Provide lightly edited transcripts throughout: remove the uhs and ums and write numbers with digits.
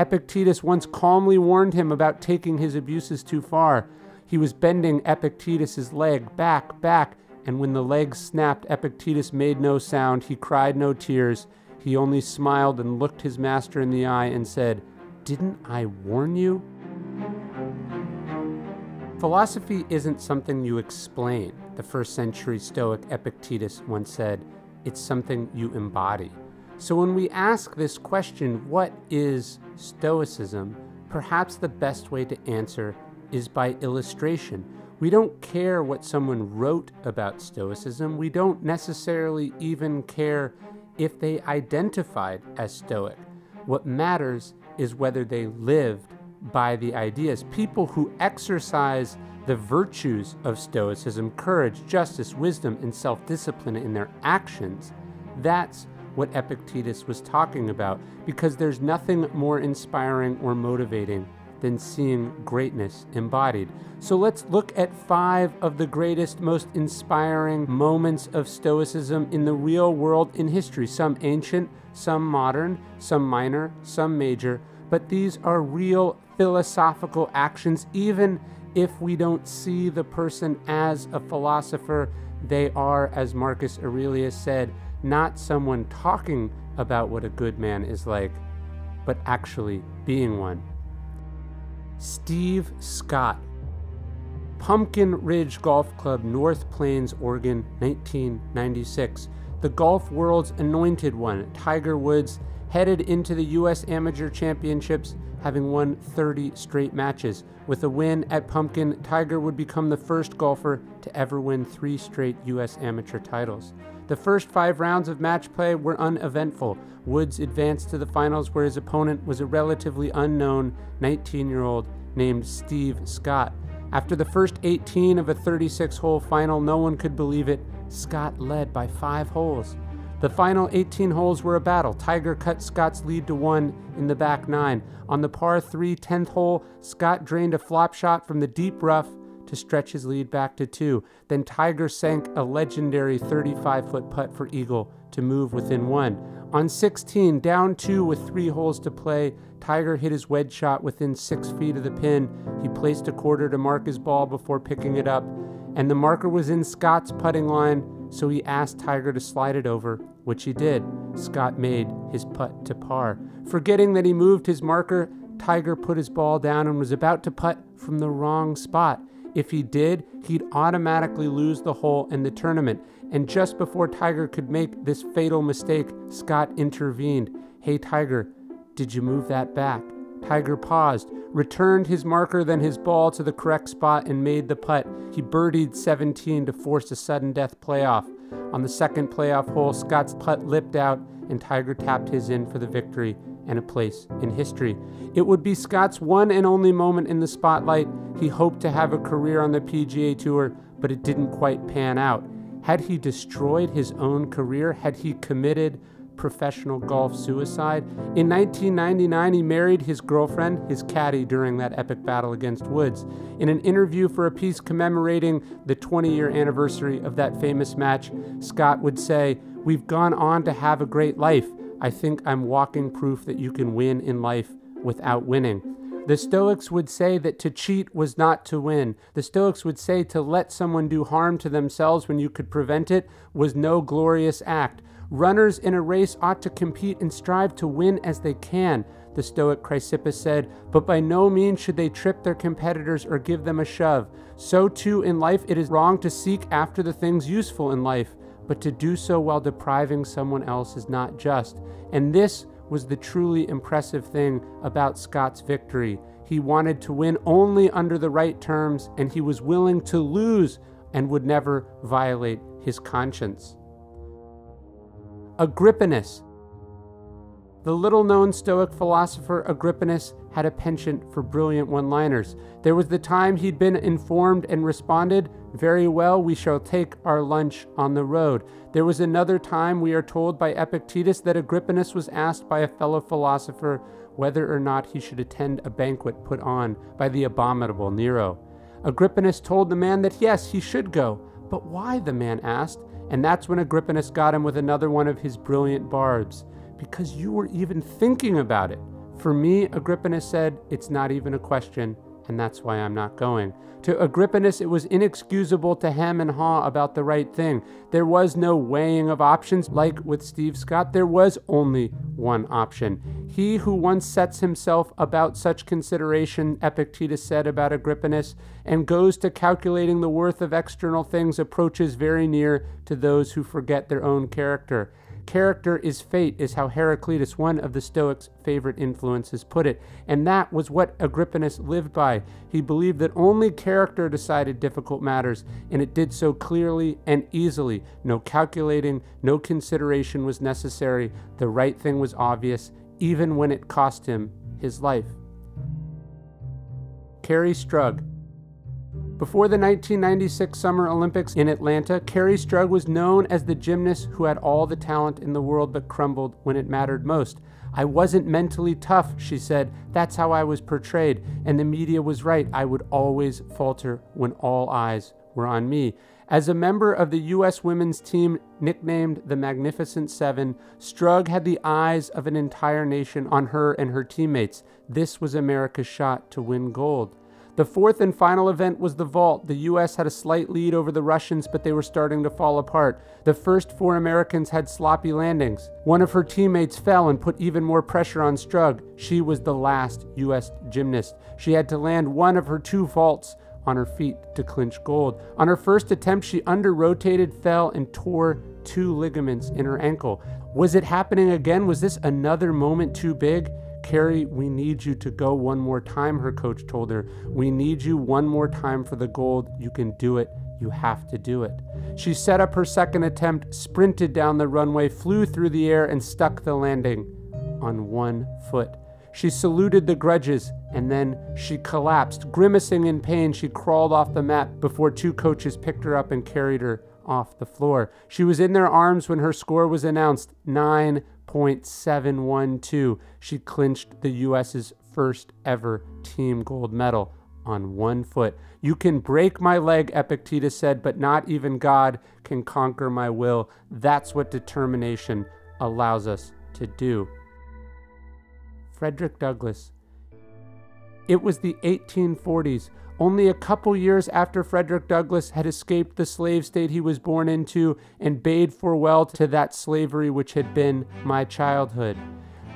Epictetus once calmly warned him about taking his abuses too far. He was bending Epictetus's leg back, and when the leg snapped, Epictetus made no sound, he cried no tears. He only smiled and looked his master in the eye and said, "Didn't I warn you?" Philosophy isn't something you explain, the first century Stoic Epictetus once said. It's something you embody. So when we ask this question, what is Stoicism, perhaps the best way to answer is by illustration. We don't care what someone wrote about Stoicism. We don't necessarily even care if they identified as Stoic. What matters is whether they lived by the ideas. People who exercise the virtues of Stoicism, courage, justice, wisdom, and self-discipline in their actions, that's what Epictetus was talking about, because there's nothing more inspiring or motivating than seeing greatness embodied. So let's look at 5 of the greatest, most inspiring moments of Stoicism in the real world in history, some ancient, some modern, some minor, some major, but these are real philosophical actions. Even if we don't see the person as a philosopher, they are, as Marcus Aurelius said, not someone talking about what a good man is like, but actually being one. Steve Scott, Pumpkin Ridge Golf Club, North Plains, Oregon, 1996. The golf world's anointed one, Tiger Woods, headed into the U.S. Amateur Championships, having won 30 straight matches. With a win at Pumpkin, Tiger would become the first golfer to ever win 3 straight U.S. Amateur titles. The first 5 rounds of match play were uneventful. Woods advanced to the finals, where his opponent was a relatively unknown 19-year-old named Steve Scott. After the first 18 of a 36-hole final, no one could believe it. Scott led by 5 holes. The final 18 holes were a battle. Tiger cut Scott's lead to 1 in the back 9. On the par 3 10th hole, Scott drained a flop shot from the deep rough to stretch his lead back to 2. Then Tiger sank a legendary 35-foot putt for eagle to move within 1. On 16, down 2 with 3 holes to play, Tiger hit his wedge shot within 6 feet of the pin. He placed a quarter to mark his ball before picking it up, and the marker was in Scott's putting line, so he asked Tiger to slide it over, which he did. Scott made his putt to par. Forgetting that he moved his marker, Tiger put his ball down and was about to putt from the wrong spot. If he did, he'd automatically lose the hole and the tournament. And just before Tiger could make this fatal mistake, Scott intervened. "Hey, Tiger, did you move that back?" Tiger paused, returned his marker, then his ball to the correct spot, and made the putt. He birdied 17 to force a sudden death playoff. On the second playoff hole, Scott's putt lipped out, and Tiger tapped his in for the victory and a place in history. It would be Scott's one and only moment in the spotlight. He hoped to have a career on the PGA Tour, but it didn't quite pan out. Had he destroyed his own career? Had he committed professional golf suicide? In 1999, he married his girlfriend, his caddy during that epic battle against Woods. In an interview for a piece commemorating the 20-year anniversary of that famous match, Scott would say, "We've gone on to have a great life. I think I'm walking proof that you can win in life without winning." The Stoics would say that to cheat was not to win. The Stoics would say to let someone do harm to themselves when you could prevent it was no glorious act. Runners in a race ought to compete and strive to win as they can, the Stoic Chrysippus said, but by no means should they trip their competitors or give them a shove. So too in life, it is wrong to seek after the things useful in life, but to do so while depriving someone else is not just. And this was the truly impressive thing about Scott's victory. He wanted to win only under the right terms, and he was willing to lose and would never violate his conscience. Agrippinus. The little-known Stoic philosopher Agrippinus had a penchant for brilliant one-liners. There was the time he'd been informed and responded, "Very well, we shall take our lunch on the road." There was another time, we are told by Epictetus, that Agrippinus was asked by a fellow philosopher whether or not he should attend a banquet put on by the abominable Nero. Agrippinus told the man that yes, he should go. But why, the man asked, and that's when Agrippinus got him with another one of his brilliant barbs. "Because you were even thinking about it. For me, Agrippinus said, it's not even a question, and that's why I'm not going. To Agrippinus, it was inexcusable to hem and haw about the right thing. There was no weighing of options. Like with Steve Scott, there was only one option. He who once sets himself about such consideration, Epictetus said about Agrippinus, and goes to calculating the worth of external things approaches very near to those who forget their own character. Character is fate, is how Heraclitus, one of the Stoics' favorite influences, put it. And that was what Agrippinus lived by. He believed that only character decided difficult matters, and it did so clearly and easily. No calculating, no consideration was necessary. The right thing was obvious, even when it cost him his life. Kerri Strug. Before the 1996 Summer Olympics in Atlanta, Kerri Strug was known as the gymnast who had all the talent in the world but crumbled when it mattered most. I wasn't mentally tough, she said. That's how I was portrayed. And the media was right. I would always falter when all eyes were on me. As a member of the U.S. women's team, nicknamed the Magnificent Seven, Strug had the eyes of an entire nation on her and her teammates. This was America's shot to win gold. The fourth and final event was the vault. The U.S. had a slight lead over the Russians, but they were starting to fall apart. The first four Americans had sloppy landings. One of her teammates fell and put even more pressure on Strug. She was the last U.S. gymnast. She had to land one of her two vaults on her feet to clinch gold. On her first attempt, she under-rotated, fell, and tore two ligaments in her ankle. Was it happening again? Was this another moment too big? Kerri, we need you to go one more time, her coach told her. We need you one more time for the gold. You can do it. You have to do it. She set up her second attempt, sprinted down the runway, flew through the air, and stuck the landing on one foot. She saluted the grudges, and then she collapsed. Grimacing in pain, she crawled off the mat before two coaches picked her up and carried her off the floor. She was in their arms when her score was announced, 9.712. She clinched the U.S.'s first ever team gold medal on one foot. You can break my leg, Epictetus said, but not even God can conquer my will. That's what determination allows us to do. Frederick Douglass. It was the 1840s. Only a couple years after Frederick Douglass had escaped the slave state he was born into and bade farewell to that slavery which had been my childhood.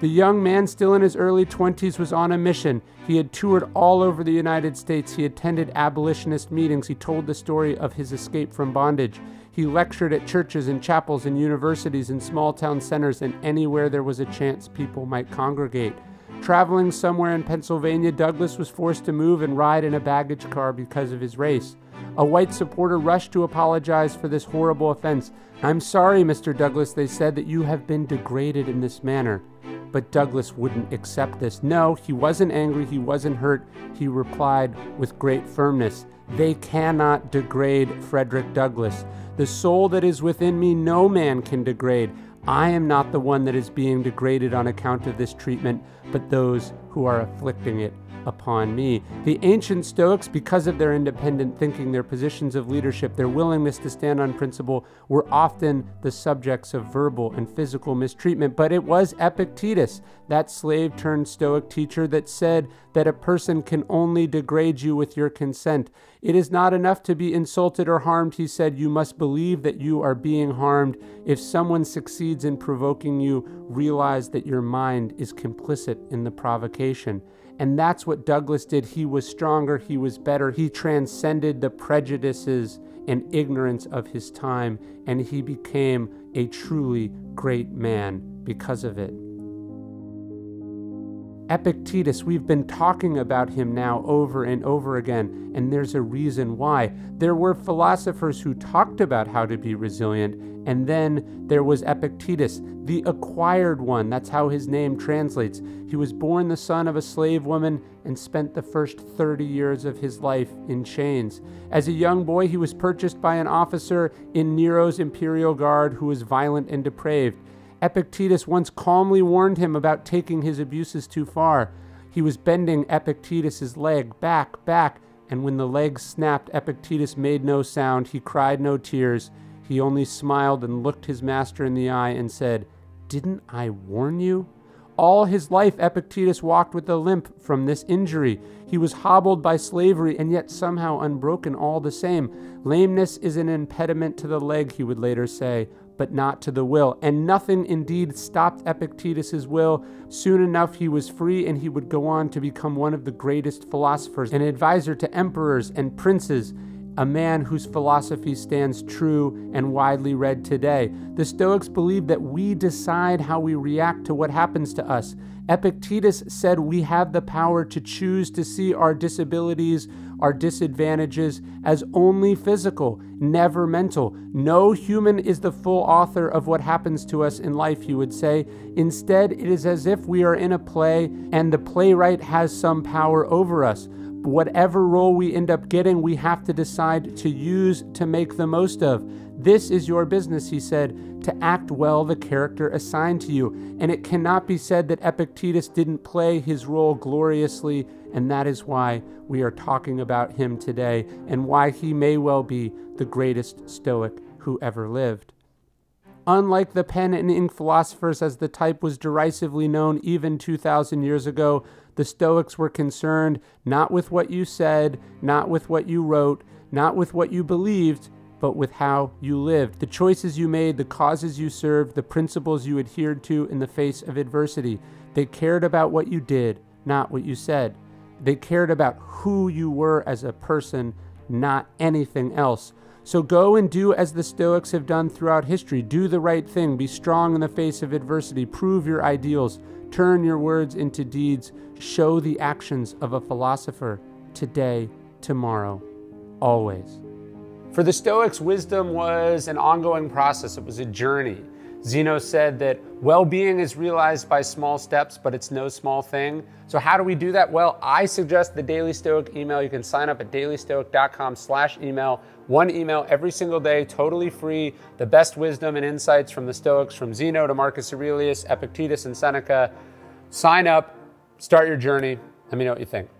The young man, still in his early 20s, was on a mission. He had toured all over the United States. He attended abolitionist meetings. He told the story of his escape from bondage. He lectured at churches and chapels and universities and small town centers and anywhere there was a chance people might congregate. Traveling somewhere in Pennsylvania, Douglass was forced to move and ride in a baggage car because of his race. A white supporter rushed to apologize for this horrible offense. I'm sorry, Mr. Douglass, they said, that you have been degraded in this manner. But Douglass wouldn't accept this. No, he wasn't angry, he wasn't hurt. He replied with great firmness, they cannot degrade Frederick Douglass. The soul that is within me, no man can degrade. I am not the one that is being degraded on account of this treatment, but those who are afflicting it upon me. The ancient Stoics, because of their independent thinking, their positions of leadership, their willingness to stand on principle, were often the subjects of verbal and physical mistreatment. But it was Epictetus, that slave-turned-Stoic teacher, that said that a person can only degrade you with your consent. It is not enough to be insulted or harmed, he said. You must believe that you are being harmed. If someone succeeds in provoking you, realize that your mind is complicit in the provocation. And that's what Douglass did. He was stronger, he was better. He transcended the prejudices and ignorance of his time, and he became a truly great man because of it. Epictetus, we've been talking about him now over and over again, and there's a reason why. There were philosophers who talked about how to be resilient, and then there was Epictetus, the acquired one. That's how his name translates. He was born the son of a slave woman and spent the first 30 years of his life in chains. As a young boy, he was purchased by an officer in Nero's imperial guard who was violent and depraved. Epictetus once calmly warned him about taking his abuses too far. He was bending Epictetus's leg back, and when the leg snapped, Epictetus made no sound. He cried no tears. He only smiled and looked his master in the eye and said, "Didn't I warn you?" All his life, Epictetus walked with a limp from this injury. He was hobbled by slavery and yet somehow unbroken all the same. Lameness is an impediment to the leg, he would later say, but not to the will. And nothing indeed stopped Epictetus's will. Soon enough he was free, and he would go on to become one of the greatest philosophers, an advisor to emperors and princes, a man whose philosophy stands true and widely read today. The Stoics believe that we decide how we react to what happens to us. Epictetus said we have the power to choose to see our disabilities, our disadvantages, as only physical, never mental. No human is the full author of what happens to us in life, he would say. Instead, it is as if we are in a play and the playwright has some power over us. Whatever role we end up getting, we have to decide to use to make the most of. This is your business, he said, to act well the character assigned to you. And it cannot be said that Epictetus didn't play his role gloriously, and that is why we are talking about him today and why he may well be the greatest Stoic who ever lived. Unlike the pen and ink philosophers, as the type was derisively known even 2,000 years ago, the Stoics were concerned not with what you said, not with what you wrote, not with what you believed, but with how you lived, the choices you made, the causes you served, the principles you adhered to in the face of adversity. They cared about what you did, not what you said. They cared about who you were as a person, not anything else. So go and do as the Stoics have done throughout history. Do the right thing. Be strong in the face of adversity. Prove your ideals. Turn your words into deeds. Show the actions of a philosopher today, tomorrow, always. For the Stoics, wisdom was an ongoing process. It was a journey. Zeno said that well-being is realized by small steps, but it's no small thing. So how do we do that? Well, I suggest the Daily Stoic email. You can sign up at dailystoic.com/email. One email every single day, totally free. The best wisdom and insights from the Stoics, from Zeno to Marcus Aurelius, Epictetus and Seneca. Sign up, start your journey. Let me know what you think.